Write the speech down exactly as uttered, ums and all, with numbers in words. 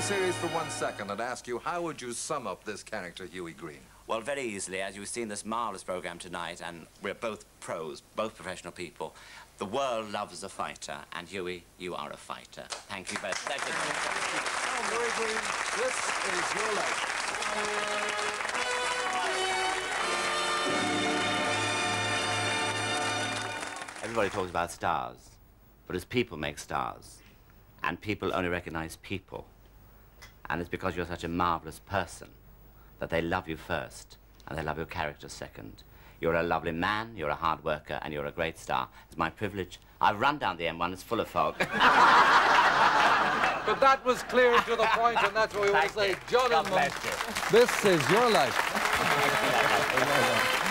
Serious for one second and ask you, how would you sum up this character, Hughie Green? Well, very easily, as you've seen this marvellous programme tonight, and we're both pros, both professional people. The world loves a fighter, and Hughie, you are a fighter. Thank you both. Thank you. Oh, Hughie Green, this is your life. Everybody talks about stars, but it's people make stars, and people only recognise people. And it's because you're such a marvellous person that they love you first and they love your character second. You're a lovely man, you're a hard worker, and you're a great star. It's my privilege. I've run down the M one, it's full of fog. But that was clear and to the point, and that's what we want to say. John, and Mum, this is your life.